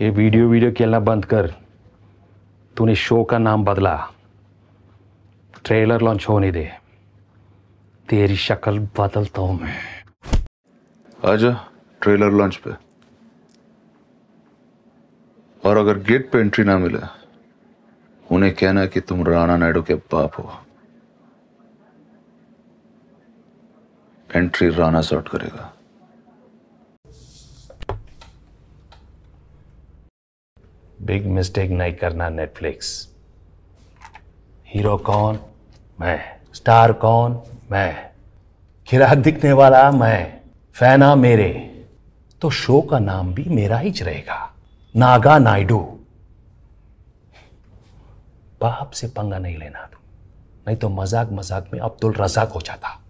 ये वीडियो खेलना बंद कर। तूने शो का नाम बदला, ट्रेलर लॉन्च होने दे, तेरी शक्ल बदलता हूं मैं। आजा ट्रेलर लॉन्च पे, और अगर गेट पे एंट्री ना मिले उन्हें कहना कि तुम राणा नायडू के बाप हो। एंट्री राणा सॉर्ट करेगा। बिग मिस्टेक नहीं करना नेटफ्लिक्स। हीरो कौन? मैं। स्टार कौन? मैं। खिराक दिखने वाला मैं। फैना मेरे, तो शो का नाम भी मेरा ही रहेगा, नागा नायडू। बाप से पंगा नहीं लेना, नहीं तो मजाक मजाक में अब्दुल रजाक हो जाता।